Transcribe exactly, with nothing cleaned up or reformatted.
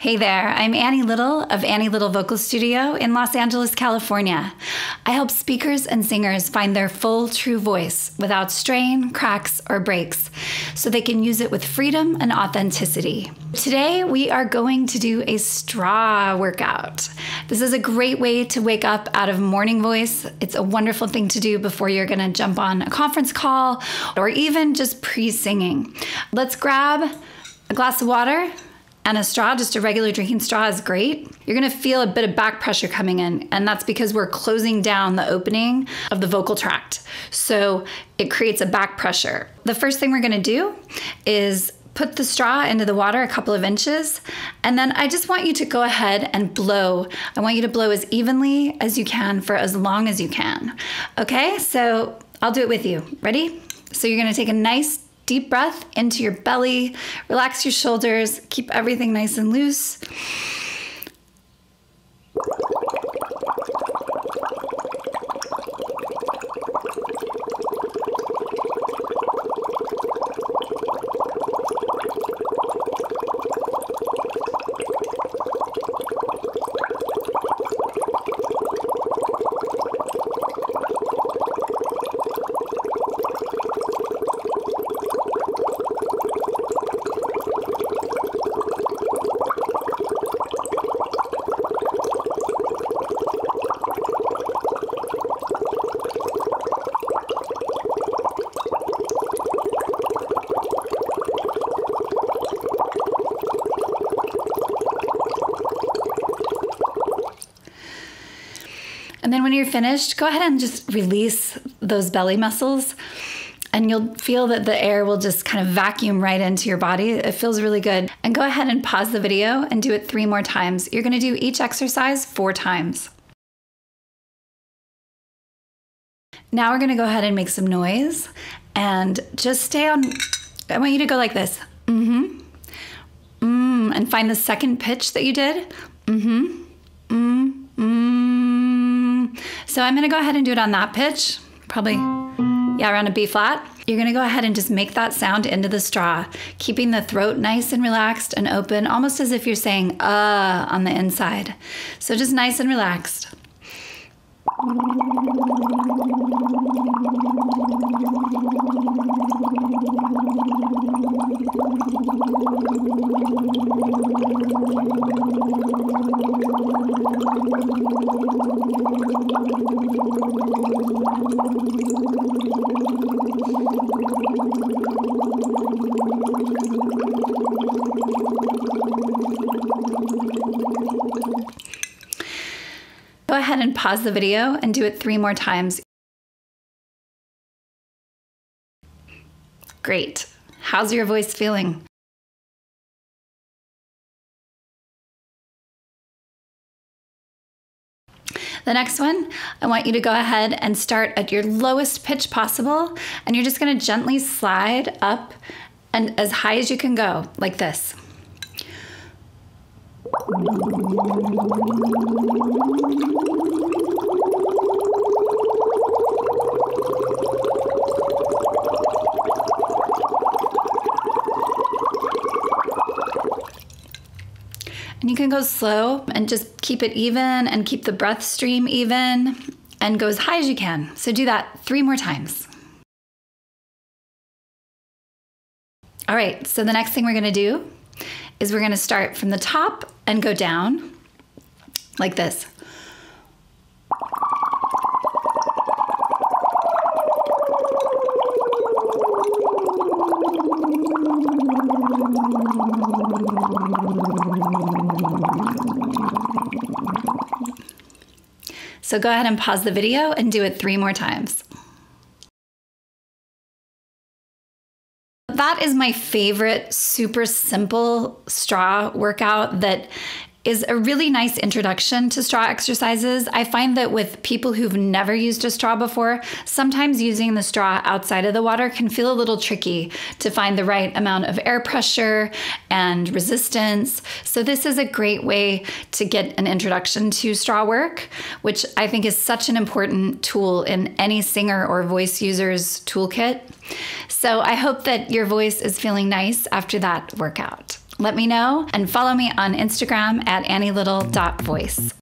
Hey there, I'm Annie Little of Annie Little Vocal Studio in Los Angeles, California. I help speakers and singers find their full, true voice without strain, cracks, or breaks, so they can use it with freedom and authenticity. Today, we are going to do a straw workout. This is a great way to wake up out of morning voice. It's a wonderful thing to do before you're gonna jump on a conference call or even just pre-singing. Let's grab a glass of water, and a straw, just a regular drinking straw is great. You're gonna feel a bit of back pressure coming in, and that's because we're closing down the opening of the vocal tract. So it creates a back pressure. The first thing we're gonna do is put the straw into the water a couple of inches, and then I just want you to go ahead and blow. I want you to blow as evenly as you can for as long as you can. Okay, so I'll do it with you. Ready? So you're gonna take a nice deep breath into your belly, relax your shoulders, keep everything nice and loose. And then when you're finished, go ahead and just release those belly muscles, and you'll feel that the air will just kind of vacuum right into your body. It feels really good. And go ahead and pause the video and do it three more times. You're gonna do each exercise four times. Now we're gonna go ahead and make some noise, and just stay on, I want you to go like this. Mm-hmm, mm, and find the second pitch that you did. Mm-hmm, mm, mm. So I'm gonna go ahead and do it on that pitch, probably, yeah, around a B flat. You're gonna go ahead and just make that sound into the straw, keeping the throat nice and relaxed and open, almost as if you're saying, uh, on the inside. So just nice and relaxed. Go ahead and pause the video and do it three more times. Great. How's your voice feeling? The next one, I want you to go ahead and start at your lowest pitch possible, and you're just gonna gently slide up and as high as you can go, like this. And you can go slow and just keep it even and keep the breath stream even and go as high as you can. So do that three more times. All right, so the next thing we're gonna do is we're gonna start from the top and go down like this. So go ahead and pause the video and do it three more times. That is my favorite super simple straw workout that is a really nice introduction to straw exercises. I find that with people who've never used a straw before, sometimes using the straw outside of the water can feel a little tricky to find the right amount of air pressure and resistance. So this is a great way to get an introduction to straw work, which I think is such an important tool in any singer or voice user's toolkit. So I hope that your voice is feeling nice after that workout. Let me know and follow me on Instagram at annie little dot voice.